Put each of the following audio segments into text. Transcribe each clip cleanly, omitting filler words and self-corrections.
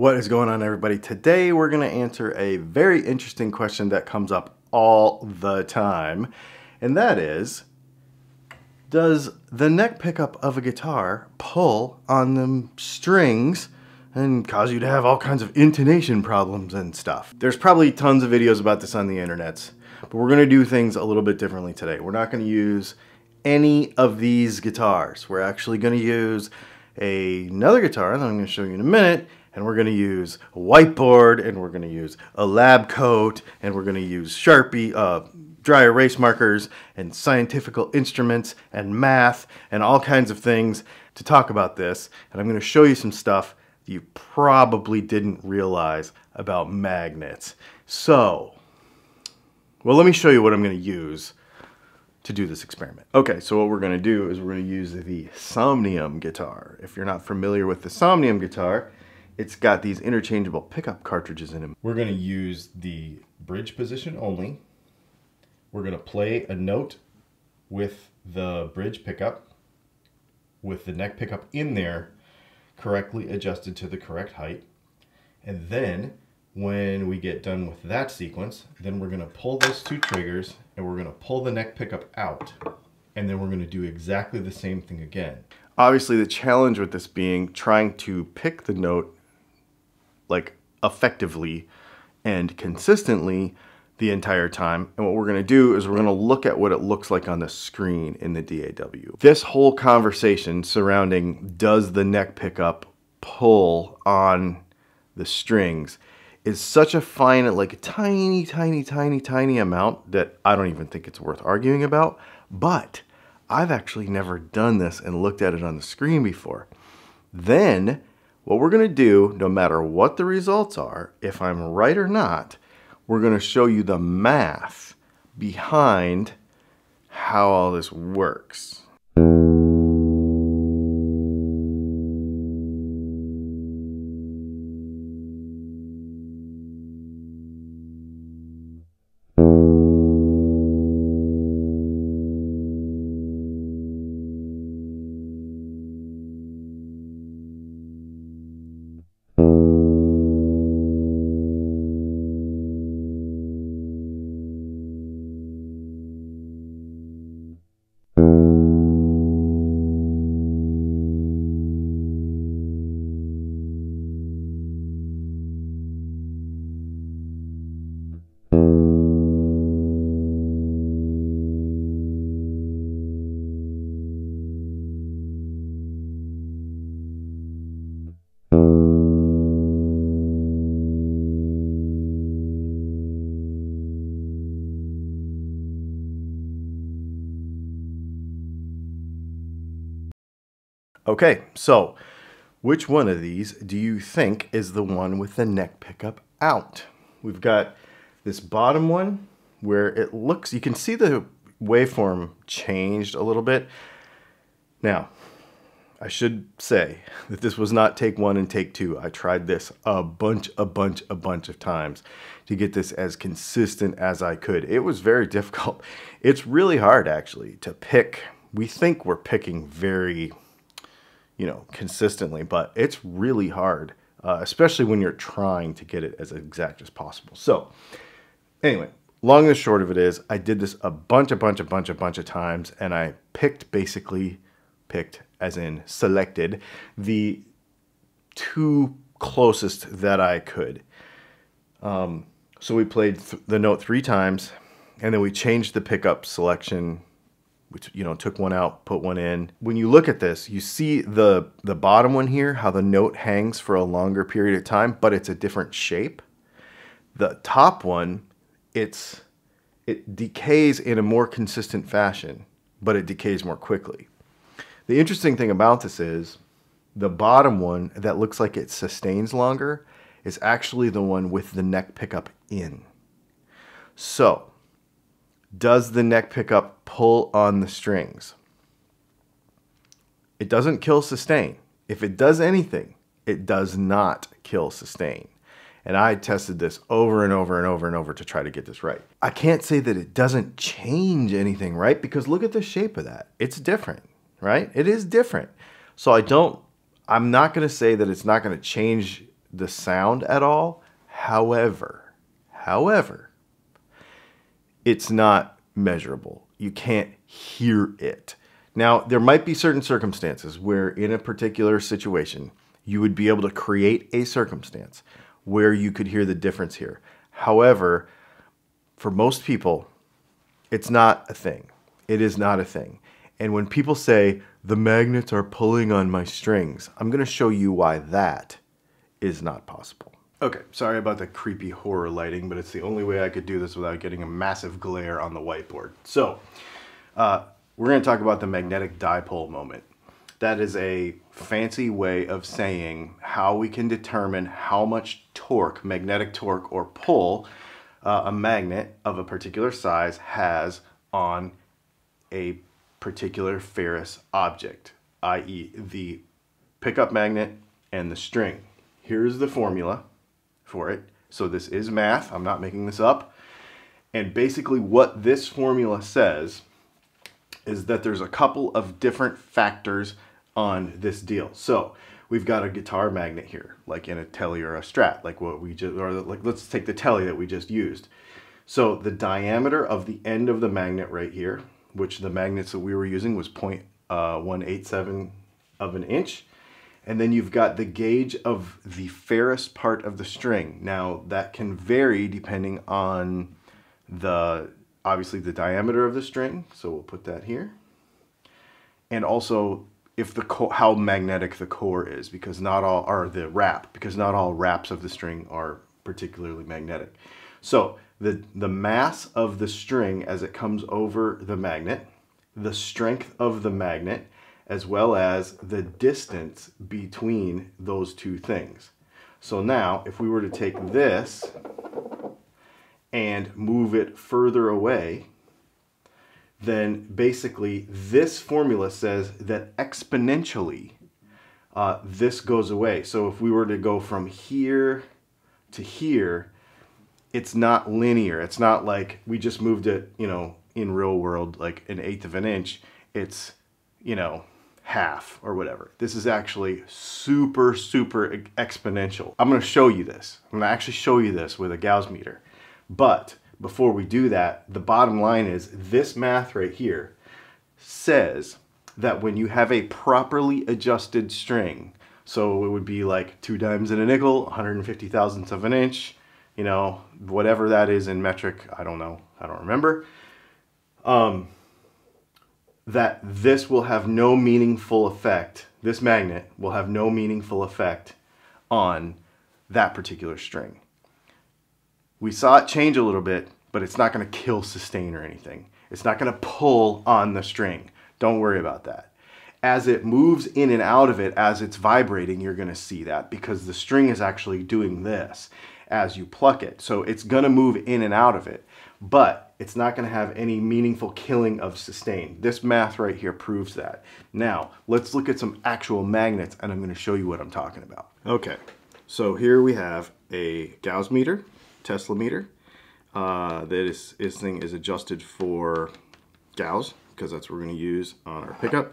What is going on, everybody? Today we're going to answer a very interesting question that comes up all the time, and that is, does the neck pickup of a guitar pull on the strings and cause you to have all kinds of intonation problems and stuff? There's probably tons of videos about this on the internet, but we're going to do things a little bit differently today. We're not going to use any of these guitars. We're actually going to use another guitar that I'm going to show you in a minute, and we're going to use a whiteboard, and we're going to use a lab coat, and we're going to use Sharpie, dry erase markers, and scientific instruments, and math, and all kinds of things to talk about this. And I'm going to show you some stuff that you probably didn't realize about magnets. So, well, let me show you what I'm going to use to do this experiment. Okay, so what we're going to do is we're going to use the Somnium guitar. If you're not familiar with the Somnium guitar, it's got these interchangeable pickup cartridges in them. We're going to use the bridge position only. We're going to play a note with the bridge pickup, with the neck pickup in there, correctly adjusted to the correct height. And then when we get done with that sequence, then we're going to pull those two triggers and we're going to pull the neck pickup out. And then we're going to do exactly the same thing again. Obviously, the challenge with this being trying to pick the note like effectively and consistently the entire time. And what we're gonna do is we're gonna look at what it looks like on the screen in the DAW. This whole conversation surrounding does the neck pickup pull on the strings is such a fine, like a tiny, tiny, tiny, tiny amount that I don't even think it's worth arguing about, but I've actually never done this and looked at it on the screen before. Then, what we're going to do, no matter what the results are, if I'm right or not, we're going to show you the math behind how all this works. Okay, so which one of these do you think is the one with the neck pickup out? We've got this bottom one where it looks, you can see the waveform changed a little bit. Now, I should say that this was not take one and take two. I tried this a bunch of times to get this as consistent as I could. It was very difficult. It's really hard actually to pick. We think we're picking very, you know, consistently, but it's really hard, especially when you're trying to get it as exact as possible. So anyway, long and short of it is I did this a bunch of times, and I picked, basically picked as in selected, the two closest that I could. So we played the note three times, and then we changed the pickup selection, which, you know, took one out, put one in. When you look at this, you see the bottom one here, how the note hangs for a longer period of time, but it's a different shape. The top one, it decays in a more consistent fashion, but it decays more quickly. The interesting thing about this is the bottom one that looks like it sustains longer is actually the one with the neck pickup in. So, does the neck pickup pull on the strings? It doesn't kill sustain. If it does anything, it does not kill sustain. And I tested this over and over and over and over to try to get this right. I can't say that it doesn't change anything, right? Because look at the shape of that. It's different, right? It is different. So I'm not going to say that it's not going to change the sound at all. However, it's not measurable. You can't hear it. Now, there might be certain circumstances where in a particular situation, you would be able to create a circumstance where you could hear the difference here. However, for most people, it's not a thing. It is not a thing. And when people say, the magnets are pulling on my strings, I'm going to show you why that is not possible. Okay, sorry about the creepy horror lighting, but it's the only way I could do this without getting a massive glare on the whiteboard. So, we're going to talk about the magnetic dipole moment. That is a fancy way of saying how we can determine how much torque, magnetic torque or pull, a magnet of a particular size has on a particular ferrous object, i.e. the pickup magnet and the string. Here's the formula for it. So this is math. I'm not making this up. And basically what this formula says is that there's a couple of different factors on this deal. So we've got a guitar magnet here, like in a Tele or a Strat, like what we just, or like let's take the Tele that we just used. So the diameter of the end of the magnet right here, which the magnets that we were using was 0.187 of an inch. And then you've got the gauge of the ferrous part of the string. Now that can vary depending on the, obviously the diameter of the string, so we'll put that here. And also if how magnetic the core is, because not all are the wrap, because not all wraps of the string are particularly magnetic. So the mass of the string as it comes over the magnet, the strength of the magnet, as well as the distance between those two things. So now if we were to take this and move it further away, then basically this formula says that exponentially this goes away. So if we were to go from here to here, it's not linear. It's not like we just moved it, you know, in real world, like an eighth of an inch. It's, you know, half or whatever. This is actually super, super exponential. I'm going to show you this. I'm going to actually show you this with a Gauss meter. But before we do that, the bottom line is this math right here says that when you have a properly adjusted string, so it would be like 2 dimes and a nickel, 150 thousandths of an inch, you know, whatever that is in metric, I don't know, I don't remember, that this will have no meaningful effect, this magnet will have no meaningful effect on that particular string. We saw it change a little bit, but it's not going to kill sustain or anything. It's not going to pull on the string. Don't worry about that. As it moves in and out of it, as it's vibrating, you're going to see that because the string is actually doing this as you pluck it. So it's going to move in and out of it, but it's not going to have any meaningful killing of sustain. This math right here proves that. Now, let's look at some actual magnets and I'm going to show you what I'm talking about. Okay, so here we have a Gauss meter. Tesla meter. This thing is adjusted for Gauss because that's what we're going to use on our pickup.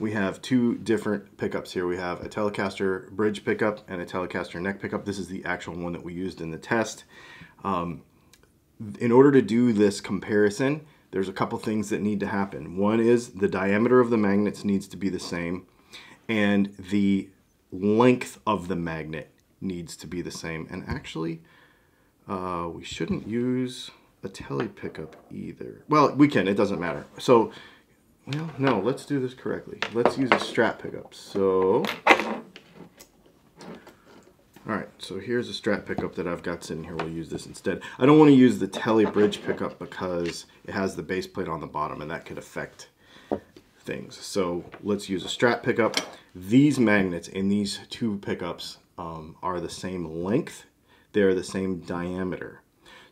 We have two different pickups here. We have a Telecaster bridge pickup and a Telecaster neck pickup. This is the actual one that we used in the test. In order to do this comparison, there's a couple things that need to happen. One is the diameter of the magnets needs to be the same, and the length of the magnet needs to be the same. And actually, we shouldn't use a Tele pickup either. Well, we can, it doesn't matter. So, well, no, let's do this correctly. Let's use a Strat pickup. So, all right, so here's a Strat pickup that I've got sitting here. We'll use this instead. I don't want to use the Tele bridge pickup because it has the base plate on the bottom and that could affect things. So let's use a Strat pickup. These magnets in these two pickups are the same length. They're the same diameter.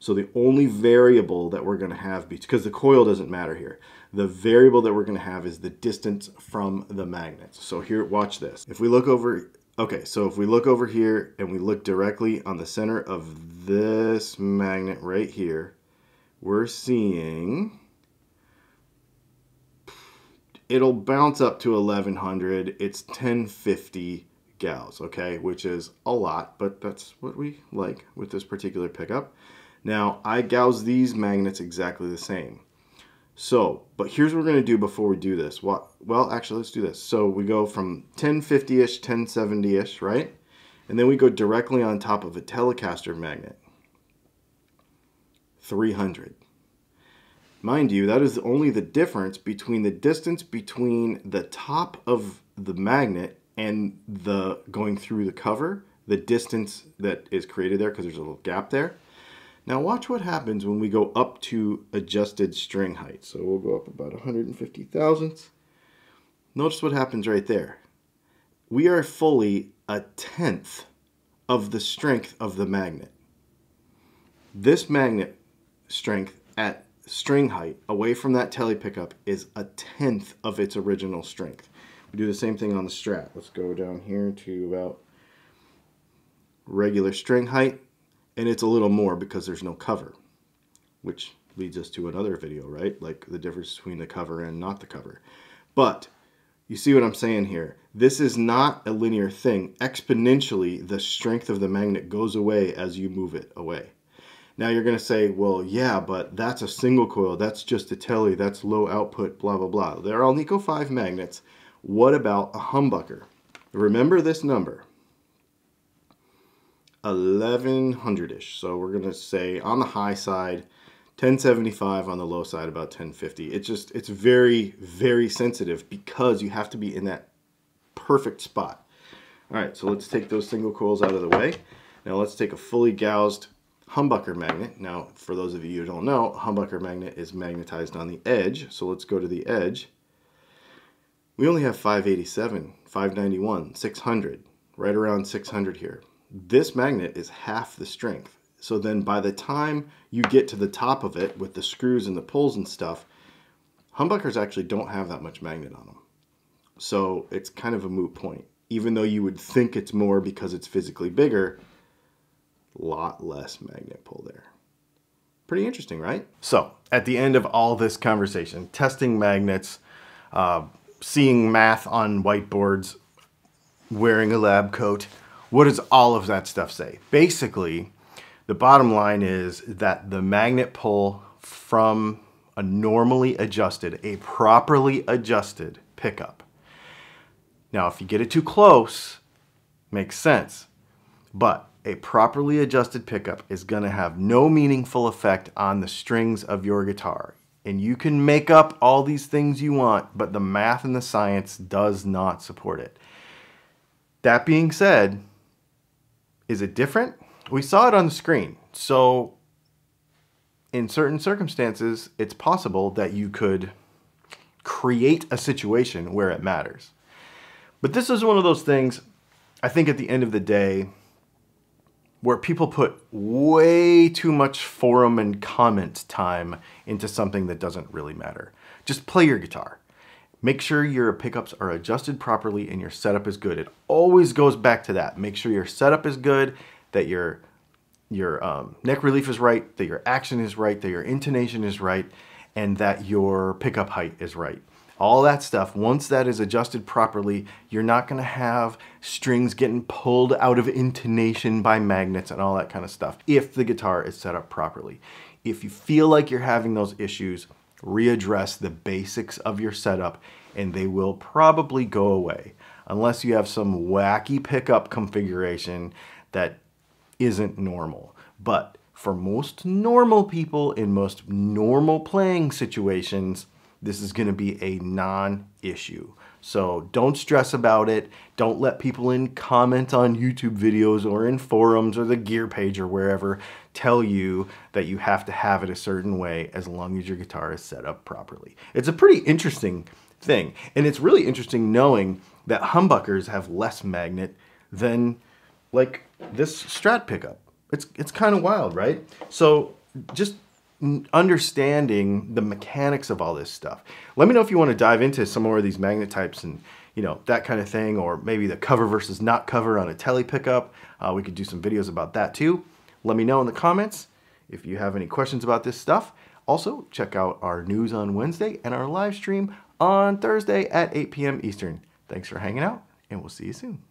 So the only variable that we're going to have, because the coil doesn't matter here, the variable that we're going to have is the distance from the magnet. So here, watch this. If we look over, okay, so if we look over here and we look directly on the center of this magnet right here, we're seeing it'll bounce up to 1100. It's 1050 Gauss, okay, which is a lot, but that's what we like with this particular pickup. Now, I gauss these magnets exactly the same. So, but here's what we're going to do before we do this. Well, actually, let's do this. So we go from 1050-ish, 1070-ish, right? And then we go directly on top of a Telecaster magnet. 300. Mind you, that is only the difference between the distance between the top of the magnet and the going through the cover, the distance that is created there because there's a little gap there. Now watch what happens when we go up to adjusted string height. So we'll go up about 150 thousandths. Notice what happens right there. We are fully a tenth of the strength of the magnet. This magnet strength at string height away from that Tele pickup is a tenth of its original strength. We do the same thing on the Strat. Let's go down here to about regular string height. And it's a little more because there's no cover, which leads us to another video, right? Like the difference between the cover and not the cover. But you see what I'm saying here. This is not a linear thing. Exponentially, the strength of the magnet goes away as you move it away. Now you're going to say, well, yeah, but that's a single coil. That's just a Tele. That's low output, blah, blah, blah. They're all Neco 5 magnets. What about a humbucker? Remember this number. 1100-ish, so we're gonna say on the high side 1075, on the low side about 1050. It's very, very sensitive because you have to be in that perfect spot. All right, so let's take those single coils out of the way. Now let's take a fully gaussed humbucker magnet. Now for those of you who don't know, a humbucker magnet is magnetized on the edge, so let's go to the edge. We only have 587, 591, 600, right around 600 here. This magnet is half the strength. So then by the time you get to the top of it with the screws and the pulls and stuff, humbuckers actually don't have that much magnet on them. So it's kind of a moot point. Even though you would think it's more because it's physically bigger, a lot less magnet pull there. Pretty interesting, right? So at the end of all this conversation, testing magnets, seeing math on whiteboards, wearing a lab coat, what does all of that stuff say? Basically, the bottom line is that the magnet pull from a normally adjusted, a properly adjusted pickup. Now, if you get it too close, makes sense. But a properly adjusted pickup is going to have no meaningful effect on the strings of your guitar. And you can make up all these things you want, but the math and the science does not support it. That being said, is it different? We saw it on the screen. So in certain circumstances, it's possible that you could create a situation where it matters. But this is one of those things, I think at the end of the day, where people put way too much forum and comment time into something that doesn't really matter. Just play your guitar. Make sure your pickups are adjusted properly and your setup is good. It always goes back to that. Make sure your setup is good, that your neck relief is right, that your action is right, that your intonation is right, and that your pickup height is right. All that stuff, once that is adjusted properly, you're not gonna have strings getting pulled out of intonation by magnets and all that kind of stuff if the guitar is set up properly. If you feel like you're having those issues, readdress the basics of your setup and they will probably go away, unless you have some wacky pickup configuration that isn't normal. But for most normal people in most normal playing situations, this is going to be a non-issue. So don't stress about it. Don't let people in comment on YouTube videos or in forums or the gear page or wherever tell you that you have to have it a certain way as long as your guitar is set up properly. It's a pretty interesting thing. And it's really interesting knowing that humbuckers have less magnet than like this Strat pickup. It's kind of wild, right? So just understanding the mechanics of all this stuff. Let me know if you want to dive into some more of these magnet types and, you know, that kind of thing, or maybe the cover versus not cover on a Tele pickup. We could do some videos about that too. Let me know in the comments if you have any questions about this stuff. Also, check out our news on Wednesday and our live stream on Thursday at 8 p.m. Eastern. Thanks for hanging out, and we'll see you soon.